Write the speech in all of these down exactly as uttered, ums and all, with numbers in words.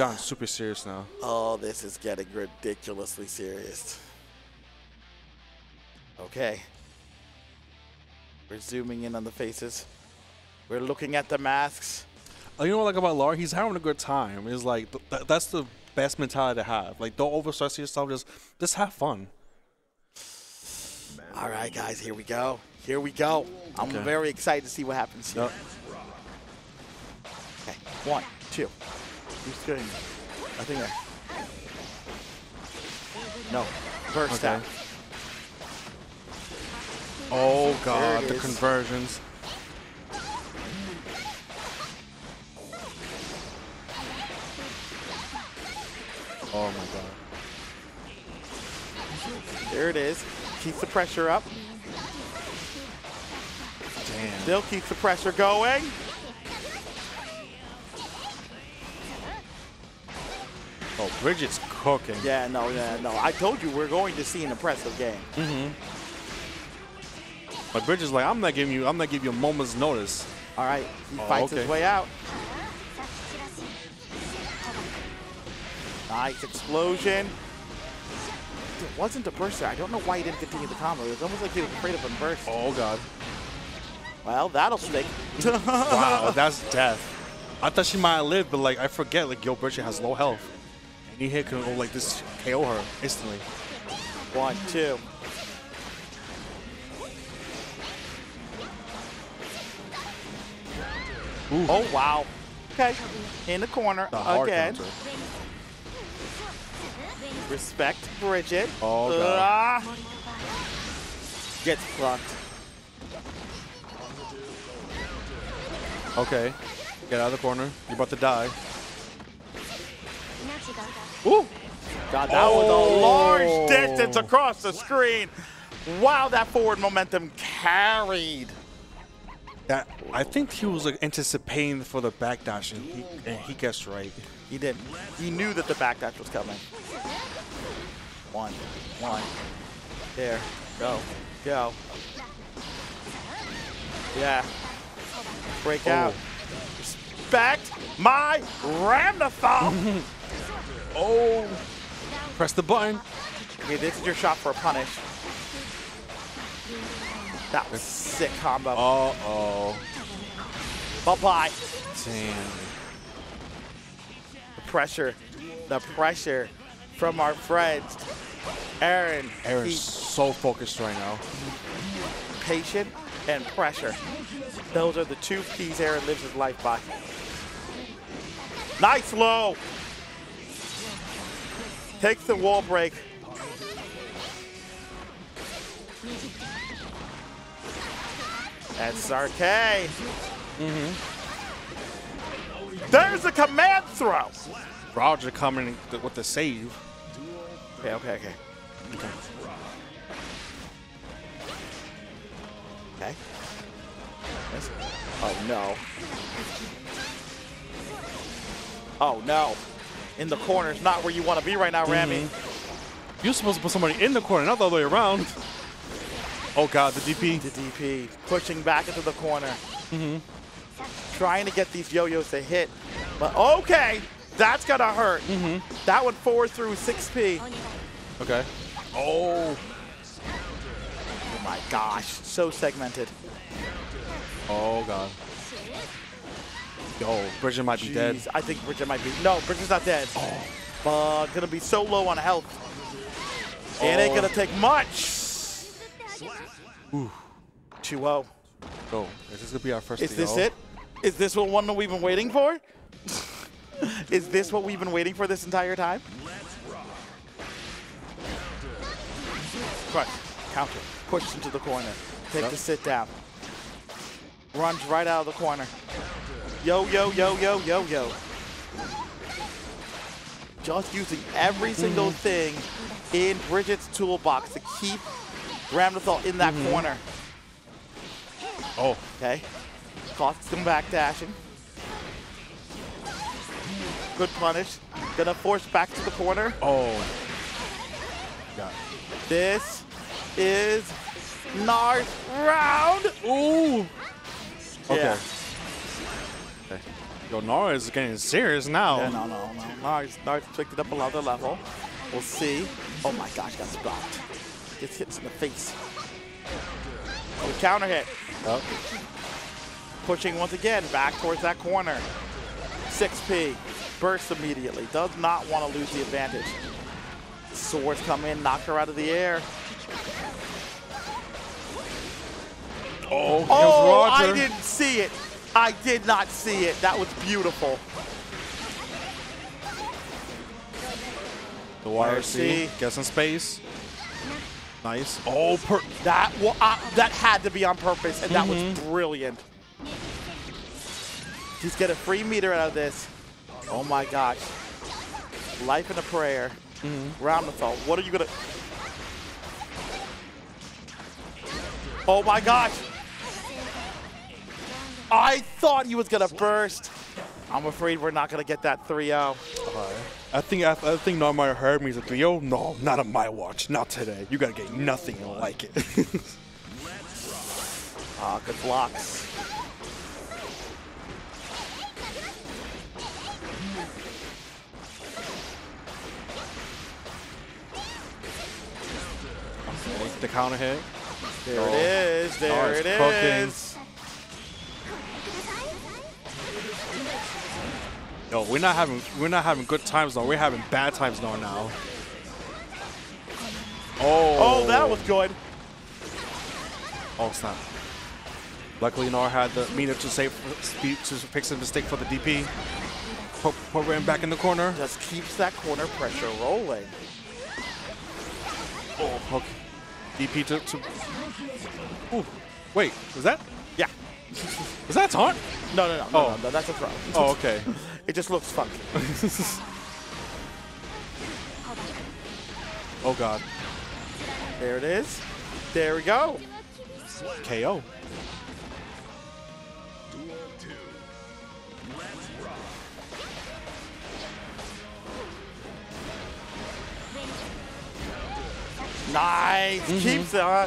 gotten super serious now. Oh, this is getting ridiculously serious. Okay. We're zooming in on the faces. We're looking at the masks. You know what I like about Lara? He's having a good time. It's like, th th that's the best mentality to have. Like, don't overstress yourself. Just, just have fun. All right, guys, here we go. Here we go. I'm okay. very excited to see what happens here. Yep. Okay, one, two. He's good. I think I... No, burst okay. out. Oh, God, the is. conversions. Oh, my God. There it is. Keeps the pressure up. Damn. Still keeps the pressure going. Oh, Bridget's cooking. Yeah, no, yeah, no. I told you we're going to see an impressive game. Mm-hmm. But Bridget's like, I'm not giving you, I'm not giving you a moment's notice. All right, he oh, fights okay. his way out. Nice explosion. It wasn't a burst there. I don't know why he didn't continue the combo. It was almost like he was afraid of a burst. Oh, God. Well, that'll stick. Wow, that's death. I thought she might have lived, but, like, I forget, like, yo, Bridget has low health. Any hit could go like this, K O her instantly. One, two. Ooh. Oh, wow. Okay. In the corner the again. Counter. Respect Bridget. Oh, God. Uh, gets blocked. Okay. Get out of the corner. You're about to die. Ooh. God, that oh. was a large distance across the screen. Wow, that forward momentum carried. That, I think he was like, anticipating for the backdash, and he, and he guessed right. He didn't. He knew that the backdash was coming. One, one. There, go, go. Yeah. Break oh. out. Respect my Ram Lethal. Oh. Press the button. Okay, this is your shot for a punish. That was sick combo. Uh oh. Bye bye. Damn. The pressure. The pressure. From our friends, Aaron. Aaron's so focused right now. Patient and pressure. Those are the two P's Aaron lives his life by. Nice low. Takes the wall break. That's R K. Mm-hmm. There's a command throw. Roger coming with the save. Okay, okay, okay. Okay. Okay. Oh, no. Oh, no. In the corner is not where you want to be right now, Rami. Mm-hmm. You're supposed to put somebody in the corner, not the other way around. Oh, God, the D P. The D P. Pushing back into the corner. Mm-hmm. Trying to get these yo-yos to hit. But, okay. That's gonna hurt. Mm-hmm. That one forward through six P. Okay. Oh. Oh my gosh. So segmented. Oh God. Yo, Bridget might Jeez. be dead. I think Bridget might be. No, Bridget's not dead. Oh. But gonna be so low on health. Oh. It ain't gonna take much. Ooh. two oh. Go. Is this gonna be our first? Is this it? Is this what one that we've been waiting for? Is this what we've been waiting for this entire time? Let's rock. Crush, counter, push into the corner. Take yep. the sit down. Runs right out of the corner. Yo, yo, yo, yo, yo, yo. Just using every single thing in Bridget's toolbox to keep Ram Lethal in that mm-hmm. corner. Oh. Okay. Costs him back dashing. Good punish. Gonna force back to the corner. Oh. God. This is Gnar's round. Ooh. Okay. Yeah. Okay. Yo, Nora is getting serious now. Yeah, no, no, no. Nara's Nara picked it up another level. We'll see. Oh my gosh, got stopped. Gets hits in the face. Oh, counter hit. Oh. Pushing once again back towards that corner. six P. Bursts immediately. Does not want to lose the advantage. Swords come in, knock her out of the air. Oh, oh Roger. I didn't see it. I did not see it. That was beautiful. The Y R C gets in space. Nice. Oh, per that well, uh, that had to be on purpose, and mm-hmm. that was brilliant. He's getting a free meter out of this. Oh my gosh. Life and a prayer. Mm-hmm. Ram Lethal. What are you gonna? Oh my gosh. I thought he was gonna burst. I'm afraid we're not gonna get that three oh. Uh, I think I, I think Nora might have heard me. He's like, three oh? No, not on my watch. Not today. You gotta get nothing like it. Ah, uh, good blocks. Okay, the counter hit. There oh. it is. There Nora it is. Cooking. Yo, we're not having we're not having good times now. We're having bad times now. Now. Oh. Oh, that was good. Oh snap! Luckily, Nora had the meter to save to fix a mistake for the D P. Put, put Ram back in the corner. Just keeps that corner pressure rolling. Oh, okay. D P to. to Ooh, wait, was that? Yeah. Was that a taunt? No, no, no, oh. no, no, no, that's a throw. Oh, okay. It just looks funky. Oh, God. There it is. There we go. K O. Nice. Mm-hmm. Keeps uh,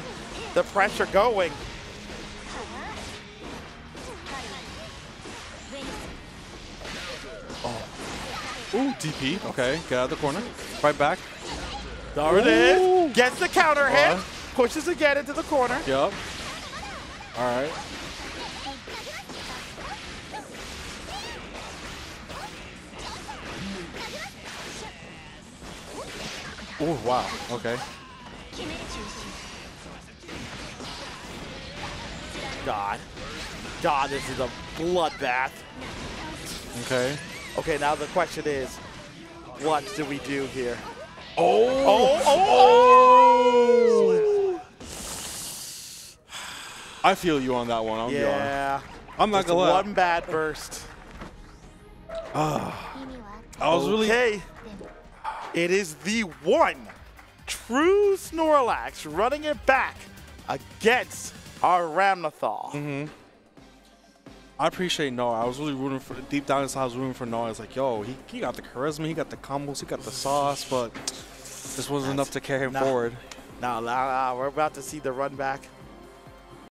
the pressure going. Ooh, D P. Okay, get out of the corner. Right back. There it is. Gets the counter hit. Pushes again into the corner. Yep. All right. Ooh, wow. Okay. God. God, this is a bloodbath. Okay. Okay, now the question is, what do we do here? Oh! Oh! Oh! oh. I feel you on that one. I'll yeah. be honest. I'm not gonna lie. One bad burst. Ah. I was really. Okay. It is the one true Snorlax running it back against our Ram Lethal. Mm-hmm. I appreciate Nora. I was really rooting for, deep down inside, I was rooting for Nora. It's like, yo, he, he got the charisma, he got the combos, he got the sauce, but this wasn't That's, enough to carry him nah, forward. No, nah, nah, nah, we're about to see the run back.